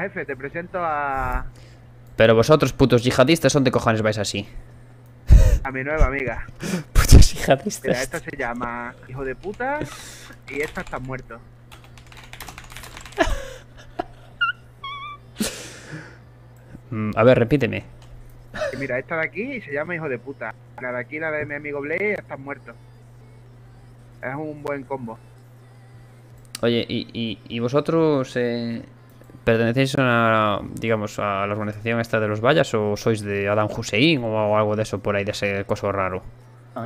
Jefe, te presento a... Pero vosotros, putos yihadistas, ¿dónde cojones vais así? A mi nueva amiga. Putos yihadistas. Mira, esta se llama hijo de puta y esta está muerto. A ver, repíteme. Mira, esta de aquí se llama hijo de puta. La de aquí, la de mi amigo Blade, está muerto. Es un buen combo. Oye, ¿y vosotros pertenecéis a, digamos, a la organización esta de los Ballas o sois de Adam Hussein o algo de eso por ahí, de ese coso raro?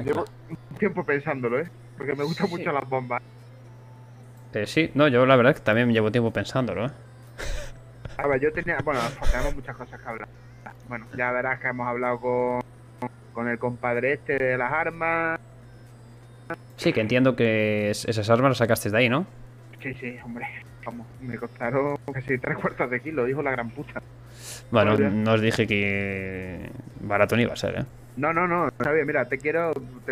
Llevo tiempo pensándolo, porque me gustan mucho las bombas. Sí, no, yo la verdad es que también llevo tiempo pensándolo, A ver, yo tenía, bueno, tenemos muchas cosas que hablar. Bueno, ya verás que hemos hablado con el compadre este de las armas. Sí, que entiendo que esas armas las sacasteis de ahí, ¿no? Sí, sí, hombre. Vamos, me costaron casi 3/4 de kilo, dijo la gran puta. Bueno, no os dije que barato ni iba a ser, ¿eh? No, no, no. Está bien, mira, te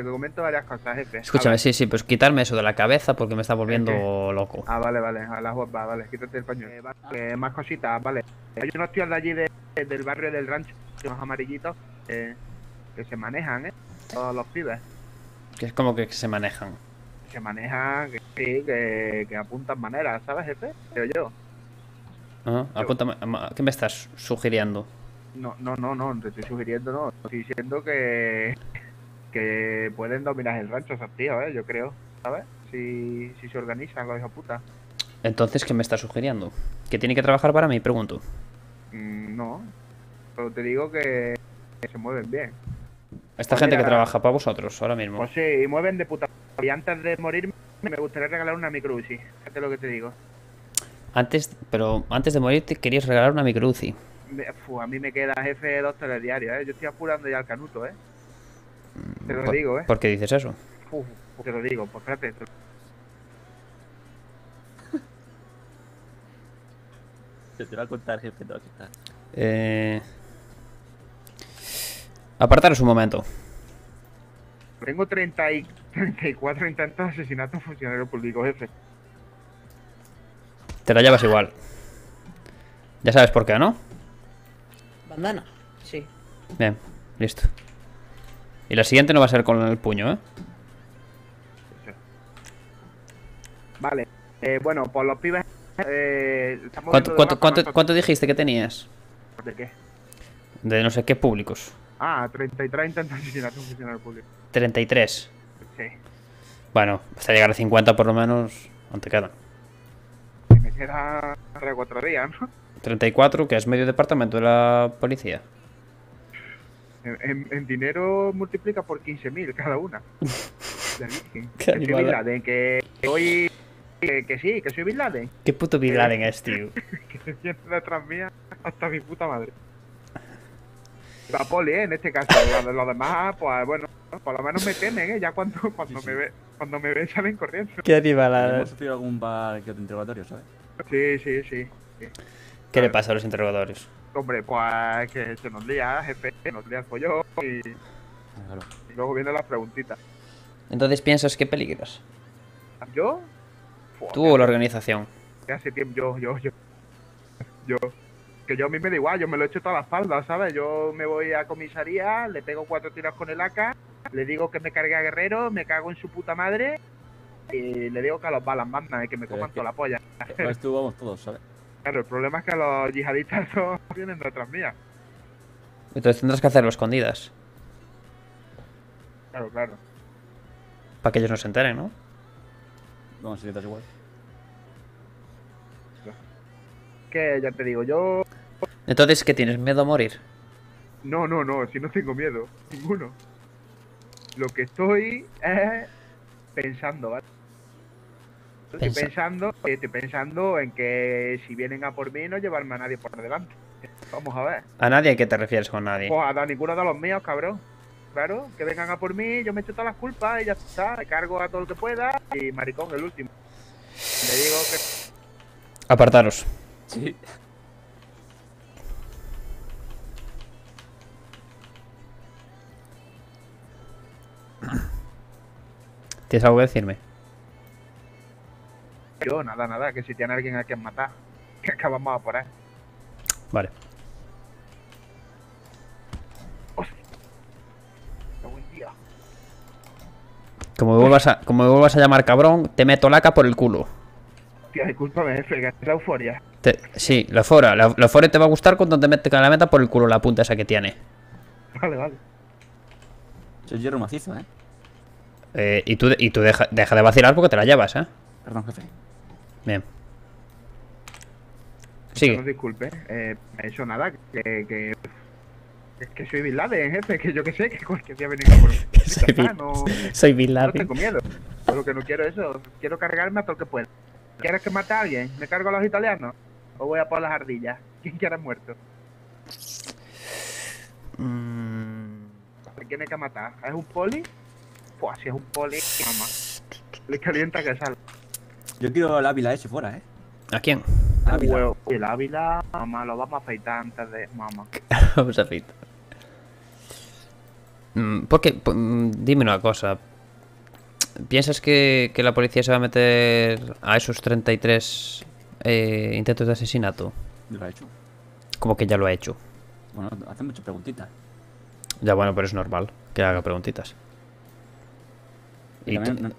comento varias cosas, jefe. Escúchame, sí, sí, pues quitarme eso de la cabeza porque me está volviendo loco. Ah, vale, vale, a la guapa, vale, quítate el pañuelo. Más cositas, vale. Hay unos tíos de allí del barrio del rancho, unos amarillitos, que se manejan, todos los pibes. Que es como que se manejan. Se manejan, que apuntan maneras, ¿sabes, jefe? Creo yo. Ah, ¿qué me estás sugiriendo? No, te estoy sugiriendo, no. Estoy diciendo que pueden dominar el rancho esos tíos, yo creo, ¿sabes? Si se organizan los hijos puta. Entonces, ¿qué me estás sugiriendo? ¿Que tiene que trabajar para mí? Pregunto. No, pero te digo que se mueven bien. Esta gente que trabaja para vosotros ahora mismo. Pues sí, mueven de puta. Y antes de morirme me gustaría regalar una micro UCI. Fíjate lo que te digo. Pero antes de morirte querías regalar una micro UCI. A mí me queda, jefe, 2 telediarios, Yo estoy apurando ya al canuto, Te lo digo, ¿Por qué dices eso? Te lo digo, pues espérate. Te lo voy a contar, jefe, te lo voy a contar. Apartaros un momento. Tengo 34 intentos de asesinato a funcionario público, jefe. Te la llevas igual. Ya sabes por qué, ¿no? Bandana, sí. Bien, listo. Y la siguiente no va a ser con el puño, Vale. Bueno, por los pibes... ¿Cuánto dijiste que tenías? ¿De qué? De no sé qué públicos. Ah, 33 intentos de asesinato a un funcionario público. 33. Sí. Bueno, hasta llegar a 50 por lo menos, ¿cuánto queda? Me queda 3 o 4 días, ¿no? 34, que es medio departamento de la policía. En dinero multiplica por 15.000 cada una. ¿Qué soy Bin Laden, que sí, que soy Bin Laden. ¿Qué puto Bin Laden es, tío? Que se viene detrás mía hasta mi puta madre. La poli, en este caso, los demás, pues bueno, por lo menos me temen, ya cuando me ven salen corriendo. ¿Qué animalada? ¿Hemos sufrido algún par de interrogatorios, sabes? Sí. ¿Qué le pasa a los interrogatorios? Hombre, pues que se nos lía, jefe, se nos lía el follón y luego vienen las preguntitas. Entonces, ¿piensas que peligros? ¿Yo? ¿Tú o la organización? Hace tiempo, yo. Que yo a mí me da igual, yo me lo echo toda la espalda, ¿sabes? Yo me voy a comisaría, le pego 4 tiros con el AK, le digo que me cargue a Guerrero, me cago en su puta madre y le digo que a los balas mandan y que me coman toda la polla. Pues tú vamos todos, ¿sabes? Claro, el problema es que los yihadistas no vienen detrás mía. Entonces tendrás que hacerlo escondidas. Claro. Para que ellos no se enteren, ¿no? No, si estás igual. Que ya te digo, yo... Entonces, ¿qué tienes? ¿Miedo a morir? No, si no tengo miedo. Ninguno. Lo que estoy es pensando, ¿vale? Estoy pensando en que si vienen a por mí no llevarme a nadie por delante. Vamos a ver. ¿A nadie a qué te refieres con nadie? Pues a ninguno de los míos, cabrón. Claro, que vengan a por mí, yo me echo todas las culpas y ya está. Me cargo a todo lo que pueda y maricón, el último. Le digo que... Apartaros. Sí. ¿Tienes algo que decirme? Yo, nada, que si tiene alguien a quien matar, que acabamos a por él. Vale. Como me vuelvas a llamar cabrón, te meto laca por el culo. Tía, discúlpame, F, la euforia. Sí, la euforia te va a gustar cuando te metes la meta por el culo, la punta esa que tiene. Vale, vale. Eso es hierro macizo, y tú deja de vacilar porque te la llevas, Perdón, jefe. Bien. Sigue. No, disculpe, eso nada, que... Es que soy Bin Laden, jefe, que yo que sé, que cualquier día venir a por soy Bin Laden. No tengo miedo, pero que no quiero eso, quiero cargarme a todo lo que pueda. ¿Quieres que mate a alguien? ¿Me cargo a los italianos? ¿O voy a por las ardillas? ¿Quién quiera muerto? ¿Quién hay que matar? ¿Es un poli? Pues si es un poli, mamá. Le calienta que sale. Yo quiero el Ávila ese fuera, ¿A quién? Ávila. El Ávila, mamá, lo vamos a afeitar antes de... Mamá. Vamos a afeitar. Porque, dime una cosa. ¿Piensas que la policía se va a meter a esos 33 intentos de asesinato? ¿Lo ha hecho? ¿Cómo que ya lo ha hecho? Bueno, hace muchas preguntitas. Ya, bueno, pero es normal que haga preguntitas. Y también, no,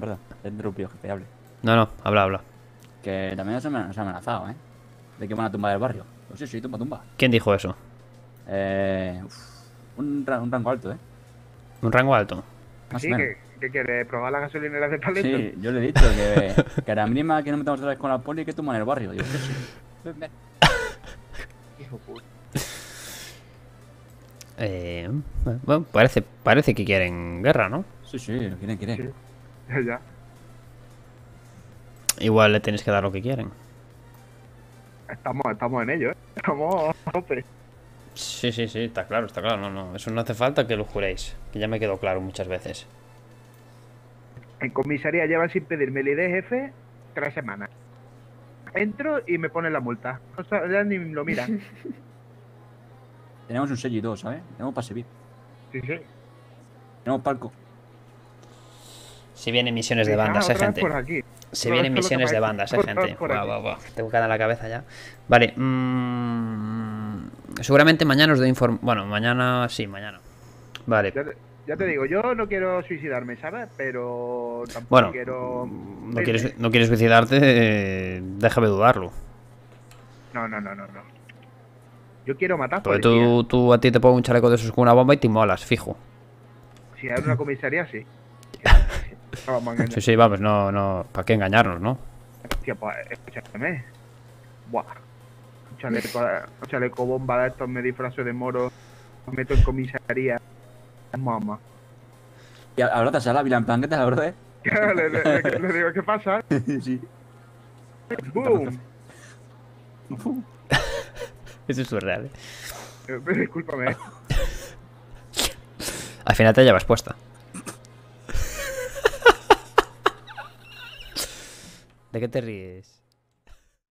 perdón, te interrumpió, jefe, hable. No, habla. Que también se han amenazado, de que van a tumbar el barrio. Pues sí, tumba. ¿Quién dijo eso? Un rango alto, ¿Un rango alto? Sí, que quiere probar las gasolineras de Paleto. Sí, yo le he dicho que a la mínima que no metamos otra vez con la poli, que tumban el barrio. Digo, sí. Ven. Hijo puto. Bueno, parece que quieren guerra, ¿no? Sí, quieren. Sí. Ya. Igual le tienes que dar lo que quieren. Estamos en ello, Estamos a tope. Sí, está claro. No, eso no hace falta que lo juréis. Que ya me quedó claro muchas veces. En comisaría llevan sin pedirme el ID, jefe, 3 semanas. Entro y me ponen la multa. O sea, ya ni lo miran. Tenemos un sello y todo, ¿sabes? Tenemos para servir. Sí. Tenemos palco. Si vienen misiones de bandas, gente. Por aquí. Si vienen misiones de bandas, gente. Guau. Tengo que dar la cabeza ya. Vale. Seguramente mañana os doy información. Bueno, mañana sí, mañana. Vale. Ya te digo, yo no quiero suicidarme, ¿sabes? Pero tampoco quiero... No quieres suicidarte, déjame dudarlo. No. Yo quiero matar. Porque tú a ti te pongo un chaleco de esos con una bomba y te molas, fijo. Si hay una comisaría, sí. No, vamos a sí, vamos, no. ¿Para qué engañarnos, no? Hostia, pues, escúchame. Buah. Un chaleco bomba de estos, me disfrazo de moro, me meto en comisaría. Mamá. Y ahora te sale la Vila en plan, ¿qué te abro? Le digo, ¿qué pasa? Sí. ¡Bum! ¡Bum! Eso es surreal. Discúlpame. Al final te llevas puesta. ¿De qué te ríes?